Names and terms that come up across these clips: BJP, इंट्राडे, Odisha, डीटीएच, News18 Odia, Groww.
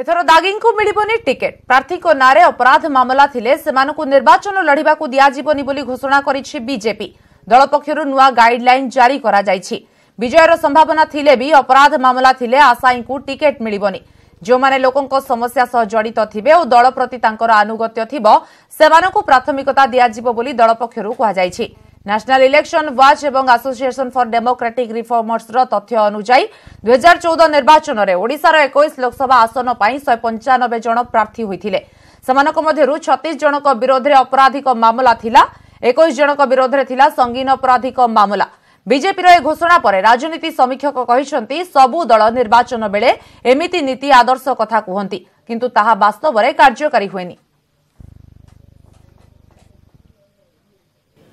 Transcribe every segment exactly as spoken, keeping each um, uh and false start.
एथर दागिंग को मिलबोनी टिकेट प्रार्थी को नारे अपराध मामला थिले सेमानकु निर्वाचन लड़िबा को दिया जीवनी बोली घोषणा करिछि बीजेपी। दल पक्षरु नुआ गाइडलाइन जारी करा जायछि। विजयर संभावना थिले भी अपराध मामला थिले आशायींकु टिकेट मिलबोनी। जो माने लोकंको समस्या सह जड़ित थिबे ओ दल प्रति तांकर आनुगत्य थिबो सेमानकु प्राथमिकता दिया जीवो बोली दल पक्षरु कहा जायछि। नेशनल इलेक्शन वाच एवं एसोसिएशन फॉर डेमोक्रेटिक रिफॉर्मर्स तथ्य अनुसार दुई हजार चौदह निर्वाचन में ओडिशा रो इक्कीस लोकसभा आसन पर एक सौ पचानबे जन प्रार्थी होइथिले। समानक मध्यरु छत्तीस जनक विरोध रे अपराधिक मामला थिला, इक्कीस जनक विरोध रे थिला संगीन अपराधिक मामला। बीजेपी रो ए घोषणा पर राजनीति समीक्षक कहिसंती सबु दल निर्वाचन बेले एमिति नीति आदर्श कथा कहंती किंतु ताहा वास्तव रे कार्यकारी होइनी।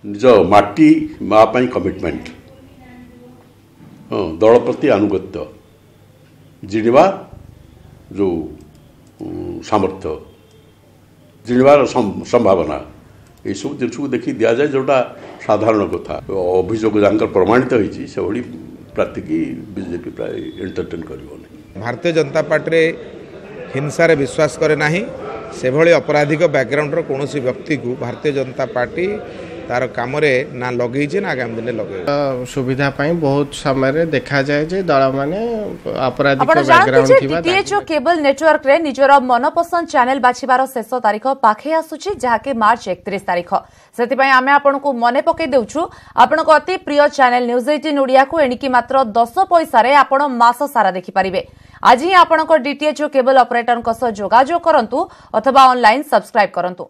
निज माटी माँ पाई कमिटमेंट, हाँ दल प्रति आनुगत्य जिणवा जो सामर्थ्य जिणवार संभावना यू जिनस देखी दि जाए जोटा साधारण कथा अभियोग जहाँ प्रमाणित होती से भाई प्रार्थी की बीजेपी प्राय एंटरटेन कर। भारतीय जनता पार्टी हिंसा रे विश्वास करे ना, से भाई अपराधिक बैकग्राउंड कौन व्यक्ति को भारतीय जनता पार्टी तार काम ना लगे ना आगामी दिन लगे सुविधा बहुत समय देखा जाए जे दल माने अपराधिक बैकग्राउंड केबल नेटवर्क रे निजर मनपसंद चैनल बाछिबार शेष तारीख पाखे आसुची जाके मार्च एकतीस तारीख। सेति पई आमे आपनको मने पके देउछु आपनको अति प्रिय चैनल न्यूज अठारह ओडिया को एणिकी मात्र दस पैसा रे आपण मास सारा देखि परिबे। आज ही आपनको डीटीएच केबल ऑपरेटर को सह जोगाजो करंतु अथवा ऑनलाइन सब्सक्राइब करंतु।